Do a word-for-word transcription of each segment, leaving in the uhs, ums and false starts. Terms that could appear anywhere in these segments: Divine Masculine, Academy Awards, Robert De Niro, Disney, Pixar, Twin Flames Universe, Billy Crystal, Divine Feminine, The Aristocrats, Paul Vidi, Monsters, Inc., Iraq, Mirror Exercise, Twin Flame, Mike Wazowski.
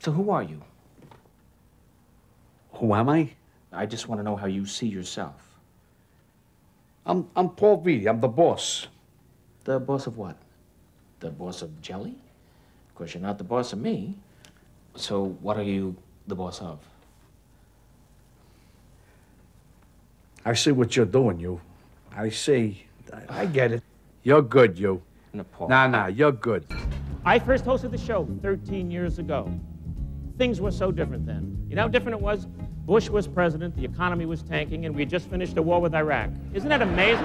So who are you? Who am I? I just want to know how you see yourself. I'm, I'm Paul Vidi. I'm the boss. The boss of what? The boss of Jelly? Of course, you're not the boss of me. So what are you the boss of? I see what you're doing, you. I see. I, I get it. You're good, you. No, Paul. Nah, nah, you're good. I first hosted the show thirteen years ago. Things were so different then. You know how different it was? Bush was president, the economy was tanking, and we had just finished a war with Iraq. Isn't that amazing?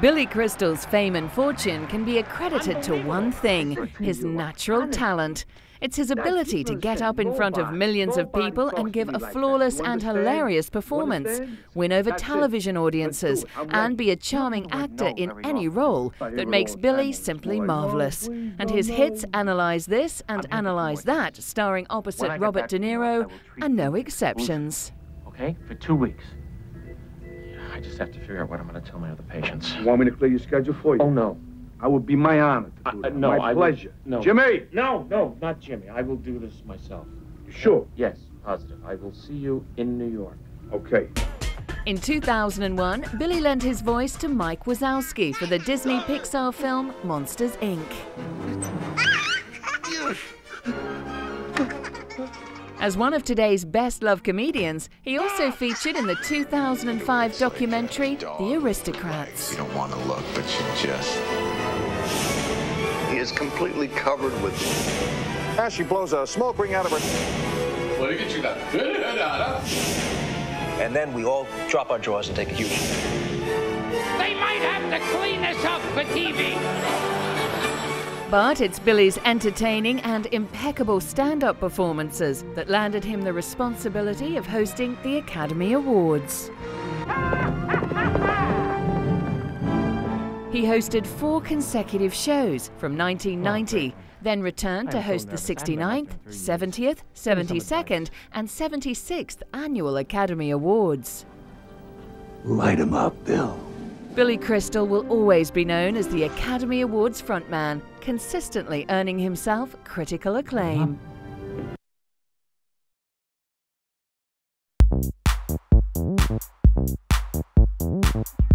Billy Crystal's fame and fortune can be accredited to one thing, his natural talent. It's his ability to get up in front of millions of people and give a flawless and hilarious performance, win over television audiences, and be a charming actor in any role that makes Billy simply marvelous. And his hits Analyze This and Analyze That, starring opposite Robert De Niro, are no exceptions. Okay, for two weeks. I just have to figure out what I'm going to tell my other patients. You want me to clear your schedule for you? Oh, no. I would be my honor to do uh, that. No, my I pleasure. Will, no. Jimmy! No, no, not Jimmy. I will do this myself. You sure? Yes, positive. I will see you in New York. Okay. In two thousand one, Billy lent his voice to Mike Wazowski for the Disney Pixar film Monsters, Incorporated. As one of today's best-loved comedians, he also featured in the two thousand five documentary The Aristocrats. You don't want to look, but you just... He is completely covered with... As she blows a smoke ring out of her... Look at you now. And then we all drop our drawers and take a huge... They might have to clean this up for T V. But it's Billy's entertaining and impeccable stand-up performances that landed him the responsibility of hosting the Academy Awards. He hosted four consecutive shows from nineteen ninety, then returned to host the sixty-ninth, seventieth, seventy-second, and seventy-sixth annual Academy Awards. Light 'em up, Bill. Billy Crystal will always be known as the Academy Awards frontman, consistently earning himself critical acclaim. Uh-huh.